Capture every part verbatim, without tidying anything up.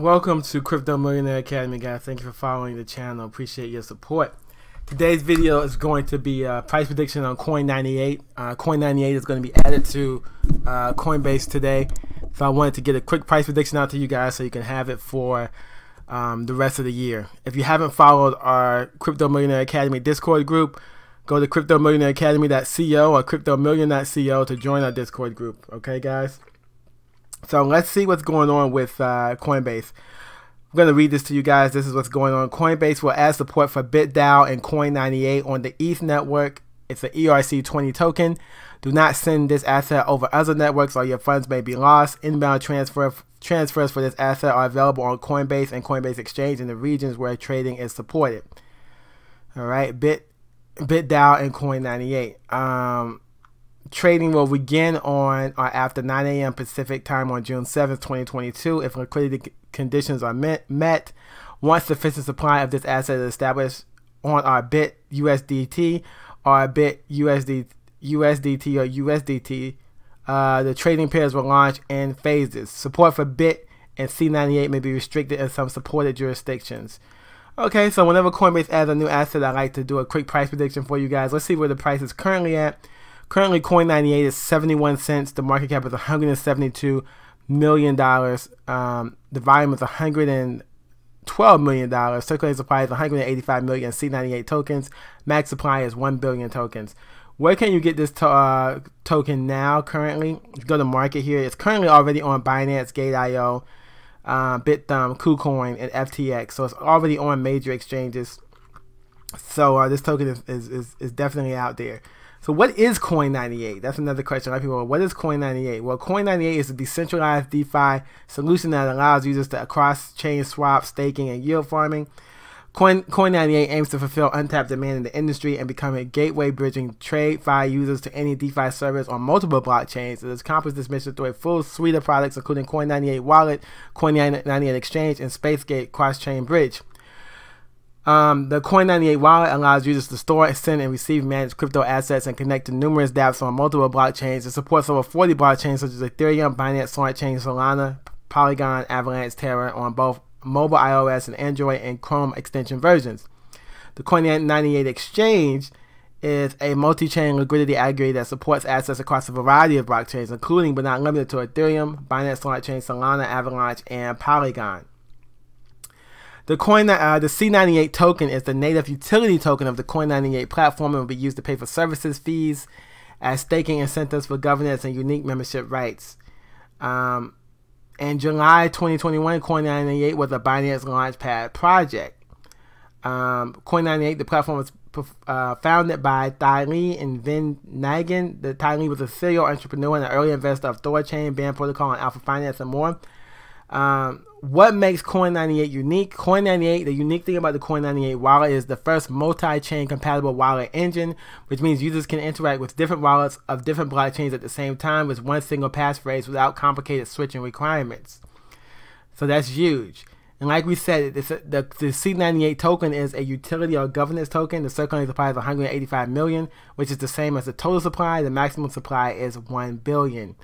Welcome to Crypto Millionaire Academy, guys. Thank you for following the channel. Appreciate your support. Today's video is going to be a price prediction on Coin ninety-eight. Uh, Coin ninety-eight is going to be added to uh, Coinbase today. So I wanted to get a quick price prediction out to you guys so you can have it for um, the rest of the year. If you haven't followed our Crypto Millionaire Academy Discord group, go to Crypto Millionaire Academy dot co or Crypto Million dot co to join our Discord group. Okay, guys? So let's see what's going on with uh, Coinbase. I'm going to read this to you guys. This is what's going on. Coinbase will add support for BitDAO and Coin ninety-eight on the E T H network. It's an E R C twenty token. Do not send this asset over other networks or your funds may be lost. Inbound transfer transfers for this asset are available on Coinbase and Coinbase Exchange in the regions where trading is supported. All right, Bit, BitDAO and Coin ninety-eight. Um... Trading will begin on or after nine A M Pacific time on June seventh, twenty twenty-two, if liquidity conditions are met. Once sufficient supply of this asset is established on our Bit U S D T or Bit USD, USDT or USDT, uh, the trading pairs will launch in phases. Support for Bit and C ninety-eight may be restricted in some supported jurisdictions. Okay, so whenever Coinbase adds a new asset, I like to do a quick price prediction for you guys. Let's see where the price is currently at. Currently, Coin ninety-eight is seventy-one cents. The market cap is one hundred seventy-two million dollars. Um, the volume is one hundred twelve million dollars. Circulating supply is one hundred eighty-five million C ninety-eight tokens. Max supply is one billion tokens. Where can you get this to, uh, token now currently? If you go to market here, it's currently already on Binance, Gate dot I O, uh, BitThumb, KuCoin, and F T X. So it's already on major exchanges. So uh, this token is, is, is, is definitely out there. So what is Coin ninety-eight? That's another question. A lot of people are, what is Coin ninety-eight? Well, Coin ninety-eight is a decentralized DeFi solution that allows users to cross-chain swap, staking, and yield farming. Coin, Coin ninety-eight aims to fulfill untapped demand in the industry and become a gateway bridging TradeFi users to any DeFi service on multiple blockchains. It has accomplished this mission through a full suite of products, including Coin ninety-eight Wallet, Coin ninety-eight Exchange, and SpaceGate Cross-Chain Bridge. Um, the Coin ninety-eight wallet allows users to store, send, and receive managed crypto assets and connect to numerous dApps on multiple blockchains. It supports over forty blockchains such as Ethereum, Binance, ThorChain, Solana, Polygon, Avalanche, Terra on both mobile iOS and Android and Chrome extension versions. The Coin ninety-eight Exchange is a multi-chain liquidity aggregator that supports assets across a variety of blockchains, including but not limited to Ethereum, Binance, ThorChain, Solana, Avalanche, and Polygon. The coin, uh, the C ninety-eight token is the native utility token of the Coin ninety-eight platform and will be used to pay for services, fees, as staking incentives for governance and unique membership rights. Um, in July twenty twenty-one, Coin ninety-eight was a Binance Launchpad project. Um, Coin ninety-eight, the platform was uh, founded by Thai Lee and Vin Nagin. The Thai Lee was a serial entrepreneur and an early investor of ThorChain, Band Protocol, and Alpha Finance, and more. Um, what makes Coin ninety-eight unique? Coin ninety-eight, the unique thing about the Coin ninety-eight wallet is the first multi-chain compatible wallet engine, which means users can interact with different wallets of different blockchains at the same time with one single passphrase without complicated switching requirements. So that's huge. And like we said, it's a, the, the C ninety-eight token is a utility or governance token. The circulating supply is one hundred eighty-five million, which is the same as the total supply. The maximum supply is one billion.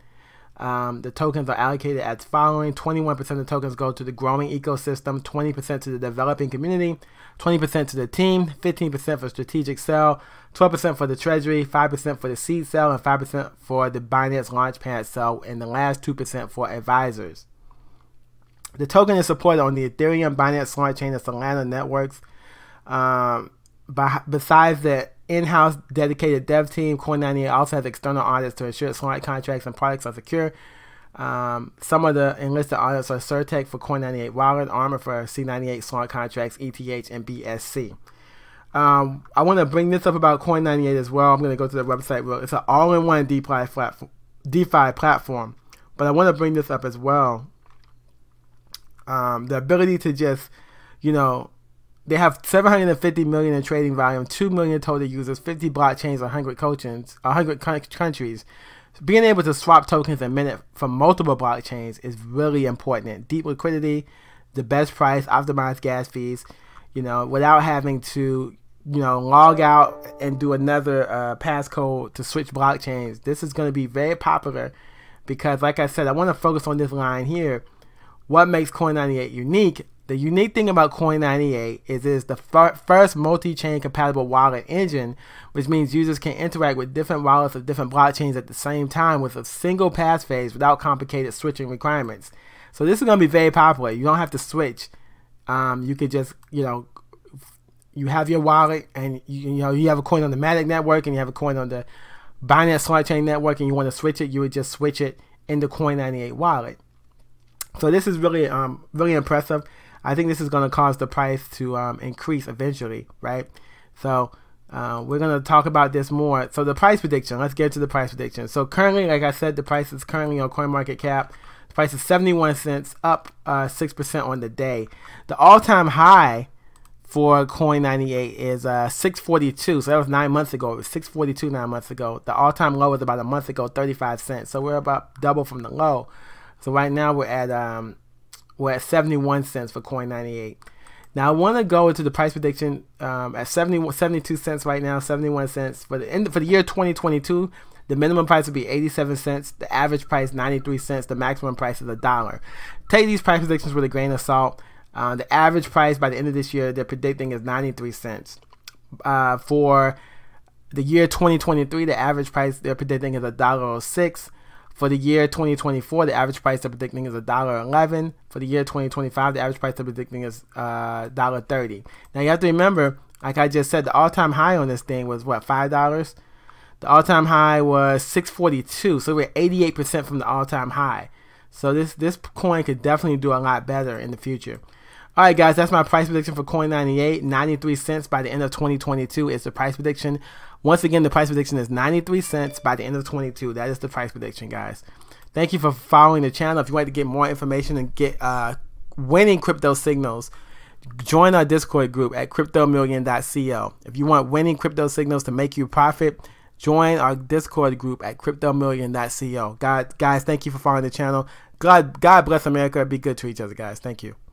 Um, the tokens are allocated as following: twenty-one percent of the tokens go to the growing ecosystem, twenty percent to the developing community, twenty percent to the team, fifteen percent for strategic sell, twelve percent for the treasury, five percent for the seed sell, and five percent for the Binance Launchpad sell, and the last two percent for advisors. The token is supported on the Ethereum, Binance Smart Chain, and Solana networks. Um, besides that, in-house dedicated dev team, Coin ninety-eight also has external audits to ensure smart contracts and products are secure. Um, some of the enlisted audits are Certik for Coin ninety-eight Wallet, Armor for C ninety-eight smart contracts, E T H, and B S C. Um, I want to bring this up about Coin ninety-eight as well. I'm going to go to the website. It's an all-in-one DeFi platform, but I want to bring this up as well. Um, the ability to just, you know, they have seven hundred fifty million in trading volume, two million total users, fifty blockchains, one hundred countries. Being able to swap tokens and mint from multiple blockchains is really important. Deep liquidity, the best price, optimized gas fees, you know, without having to, you know, log out and do another uh, passcode to switch blockchains. This is going to be very popular because, like I said, I want to focus on this line here. What makes Coin ninety-eight unique? The unique thing about Coin ninety-eight is it is the fir first multi-chain compatible wallet engine, which means users can interact with different wallets of different blockchains at the same time with a single passphrase without complicated switching requirements. So this is going to be very popular. You don't have to switch. Um, you could just, you know, you have your wallet and you, you know you have a coin on the Matic network and you have a coin on the Binance SmartChain network and you want to switch it, you would just switch it in the Coin ninety-eight wallet. So this is really, um, really impressive. I think this is going to cause the price to um, increase eventually, right? So uh, we're going to talk about this more. So the price prediction, let's get to the price prediction. So currently, like I said, the price is currently on CoinMarketCap. The price is seventy-one cents, up uh, six percent on the day. The all-time high for Coin ninety-eight is uh, six forty-two. So that was nine months ago. It was six forty-two nine months ago. The all-time low was about a month ago, thirty-five cents. So we're about double from the low. So right now we're at... Um, We're at seventy-one cents for Coin ninety-eight. Now I want to go into the price prediction um, at seventy-two cents right now. seventy-one cents for the end for the year twenty twenty-two. The minimum price would be eighty-seven cents. The average price ninety-three cents. The maximum price is a dollar. Take these price predictions with a grain of salt. Uh, the average price by the end of this year they're predicting is ninety-three cents. Uh, for the year twenty twenty-three, the average price they're predicting is a dollar six. For the year twenty twenty-four, the average price they're predicting is one dollar eleven. For the year twenty twenty-five, the average price they're predicting is uh, one dollar thirty. Now, you have to remember, like I just said, the all-time high on this thing was, what, five dollars? The all-time high was six forty-two, so we're eighty-eight percent from the all-time high. So this, this coin could definitely do a lot better in the future. All right, guys, that's my price prediction for Coin ninety-eight. ninety-three cents by the end of twenty twenty-two is the price prediction. Once again, the price prediction is ninety-three cents by the end of twenty-two. That is the price prediction, guys. Thank you for following the channel. If you want to get more information and get uh, winning crypto signals, join our Discord group at Crypto Million dot co. If you want winning crypto signals to make you profit, join our Discord group at Crypto Million dot co. God, guys, thank you for following the channel. God, God bless America. Be good to each other, guys. Thank you.